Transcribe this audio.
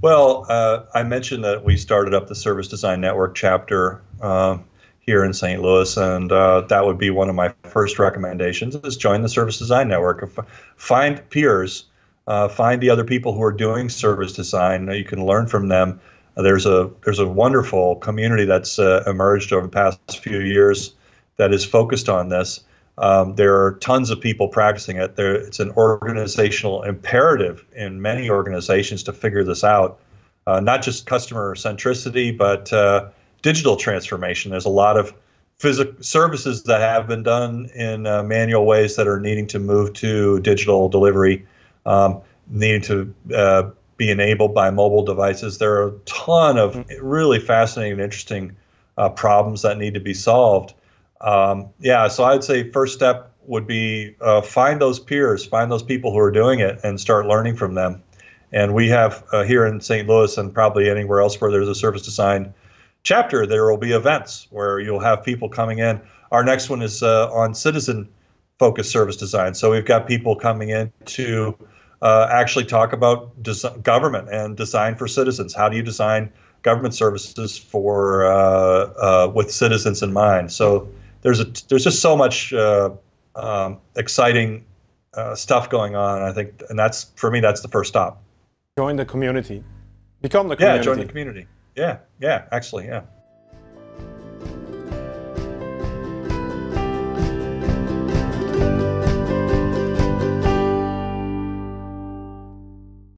Well, I mentioned that we started up the Service Design Network chapter here in St. Louis, and that would be one of my first recommendations is join the Service Design Network. Find peers, find the other people who are doing service design. You can learn from them. There's a wonderful community that's emerged over the past few years that is focused on this. There are tons of people practicing it. It's an organizational imperative in many organizations to figure this out, not just customer centricity, but digital transformation. There's a lot of services that have been done in manual ways that are needing to move to digital delivery, needing to be enabled by mobile devices. There are a ton of really fascinating and interesting problems that need to be solved. Yeah, so I'd say first step would be find those peers, find those people who are doing it and start learning from them. And we have here in St. Louis and probably anywhere else where there's a service design chapter, there will be events where you'll have people coming in. Our next one is on citizen-focused service design. So we've got people coming in to actually talk about government and design for citizens. How do you design government services for with citizens in mind? So there's just so much exciting stuff going on, I think, and that's, for me, that's the first stop. Join the community. Become the community. Yeah, join the community. Yeah, actually, yeah.